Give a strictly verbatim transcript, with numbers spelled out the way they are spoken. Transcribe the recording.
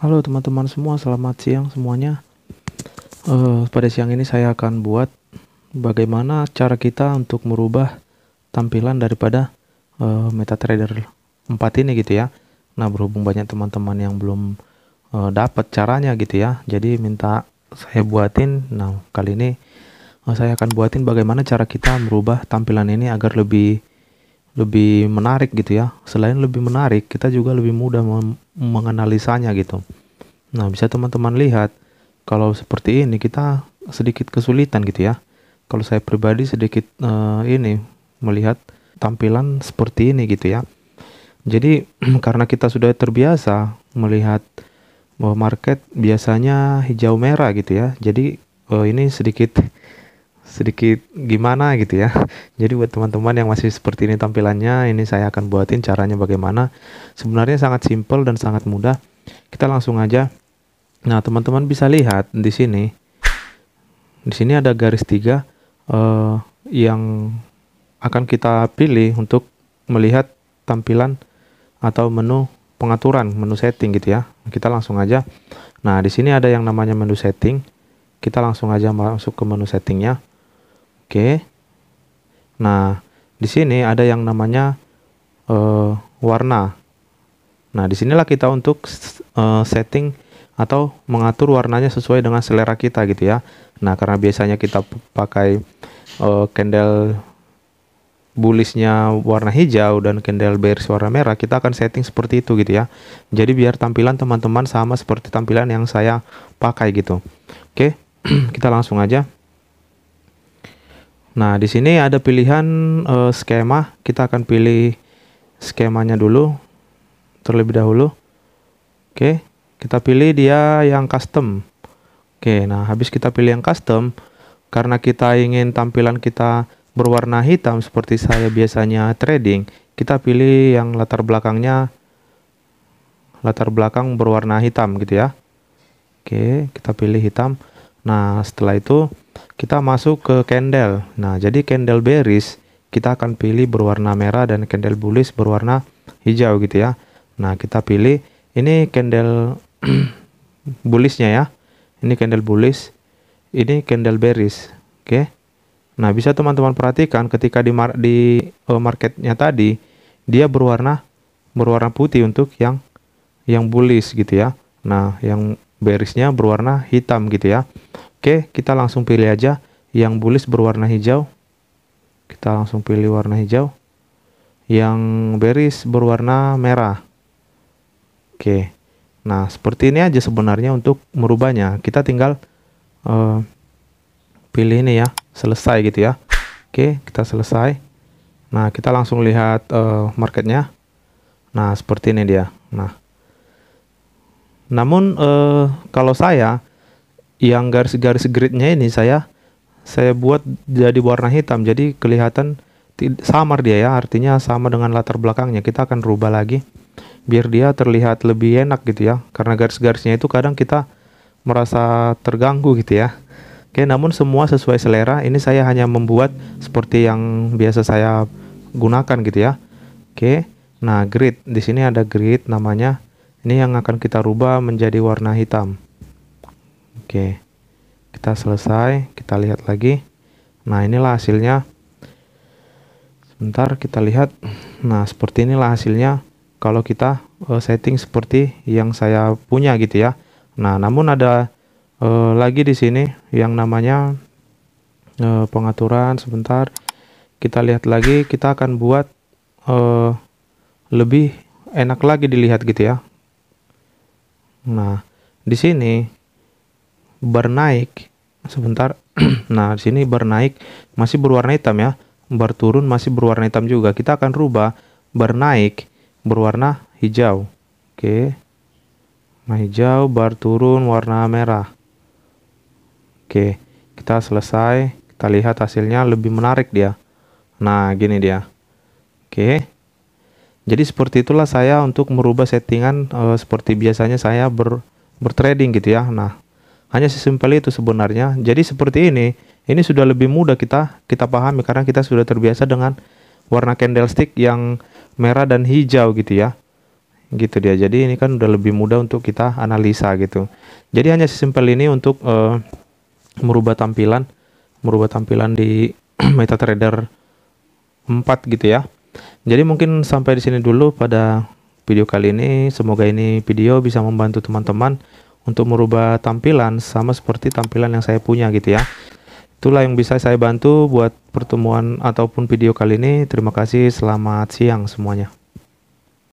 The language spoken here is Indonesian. Halo teman-teman semua, selamat siang semuanya. Uh, pada siang ini saya akan buat bagaimana cara kita untuk merubah tampilan daripada uh, MetaTrader empat ini gitu ya. Nah, berhubung banyak teman-teman yang belum uh, dapat caranya gitu ya, jadi minta saya buatin. Nah, kali ini uh, saya akan buatin bagaimana cara kita merubah tampilan ini agar lebih lebih menarik gitu ya. Selain lebih menarik, kita juga lebih mudah menganalisanya gitu. Nah, bisa teman-teman lihat kalau seperti ini kita sedikit kesulitan gitu ya. Kalau saya pribadi sedikit uh, ini melihat tampilan seperti ini gitu ya. Jadi karena kita sudah terbiasa melihat bahwa market biasanya hijau merah gitu ya. Jadi uh, ini sedikit sedikit gimana gitu ya. Jadi buat teman-teman yang masih seperti ini tampilannya, ini saya akan buatin caranya bagaimana. Sebenarnya sangat simple dan sangat mudah. Kita langsung aja. Nah, teman-teman bisa lihat di sini. Di sini ada garis tiga eh, yang akan kita pilih untuk melihat tampilan atau menu pengaturan, menu setting gitu ya. Kita langsung aja. Nah, di sini ada yang namanya menu setting. Kita langsung aja masuk ke menu settingnya. Oke. Nah, di sini ada yang namanya uh, warna. Nah, disinilah kita untuk uh, setting atau mengatur warnanya sesuai dengan selera kita gitu ya. Nah, karena biasanya kita pakai uh, candle bullishnya warna hijau dan candle bearish warna merah, kita akan setting seperti itu gitu ya. Jadi biar tampilan teman-teman sama seperti tampilan yang saya pakai gitu. Oke, kita langsung aja. Nah, di sini ada pilihan uh, skema. Kita akan pilih skemanya dulu terlebih dahulu. Oke, kita pilih dia yang custom. Oke, nah habis kita pilih yang custom, karena kita ingin tampilan kita berwarna hitam seperti saya biasanya trading, kita pilih yang latar belakangnya latar belakang berwarna hitam gitu ya. Oke, kita pilih hitam. Nah, setelah itu kita masuk ke candle. Nah, jadi candle bearish kita akan pilih berwarna merah dan candle bullish berwarna hijau gitu ya. Nah, kita pilih ini candle bullishnya ya. Ini candle bullish, ini candle bearish. Oke. Nah, bisa teman-teman perhatikan ketika di, mar di uh, marketnya tadi dia berwarna berwarna putih untuk yang yang bullish gitu ya. Nah, yang bearishnya berwarna hitam gitu ya. Oke, kita langsung pilih aja yang bullish berwarna hijau. Kita langsung pilih warna hijau. Yang bearish berwarna merah. Oke. Nah, seperti ini aja sebenarnya untuk merubahnya. Kita tinggal uh, pilih ini ya, selesai gitu ya. Oke, kita selesai. Nah, kita langsung lihat uh, marketnya. Nah, seperti ini dia. Nah, namun uh, kalau saya yang garis-garis gridnya ini saya saya buat jadi warna hitam, jadi kelihatan samar dia ya, artinya sama dengan latar belakangnya. Kita akan rubah lagi biar dia terlihat lebih enak gitu ya, karena garis-garisnya itu kadang kita merasa terganggu gitu ya. Oke, namun semua sesuai selera. Ini saya hanya membuat seperti yang biasa saya gunakan gitu ya. Oke, nah grid, di sini ada grid namanya, ini yang akan kita rubah menjadi warna hitam. Oke, kita selesai, kita lihat lagi. Nah, inilah hasilnya. Sebentar, kita lihat. Nah, seperti inilah hasilnya kalau kita uh, setting seperti yang saya punya gitu ya. Nah, namun ada uh, lagi di sini yang namanya uh, pengaturan. Sebentar, kita lihat lagi. Kita akan buat uh, lebih enak lagi dilihat gitu ya. Nah, di sini bar naik sebentar. Nah, di sini bar naik masih berwarna hitam ya, bar turun masih berwarna hitam juga. Kita akan rubah bar naik berwarna hijau. Oke, nah hijau, bar turun warna merah. Oke, kita selesai, kita lihat hasilnya lebih menarik dia. Nah, gini dia. Oke, jadi seperti itulah saya untuk merubah settingan eh, seperti biasanya saya ber, bertrading gitu ya. Nah, hanya sesimpel itu sebenarnya. Jadi seperti ini, ini sudah lebih mudah kita kita pahami karena kita sudah terbiasa dengan warna candlestick yang merah dan hijau gitu ya. gitu dia. Jadi ini kan udah lebih mudah untuk kita analisa gitu. Jadi hanya sesimpel ini untuk uh, merubah tampilan merubah tampilan di MetaTrader empat gitu ya. Jadi mungkin sampai di sini dulu pada video kali ini. Semoga ini video bisa membantu teman-teman untuk merubah tampilan sama seperti tampilan yang saya punya gitu ya. Itulah yang bisa saya bantu buat pertemuan ataupun video kali ini. Terima kasih, selamat siang semuanya.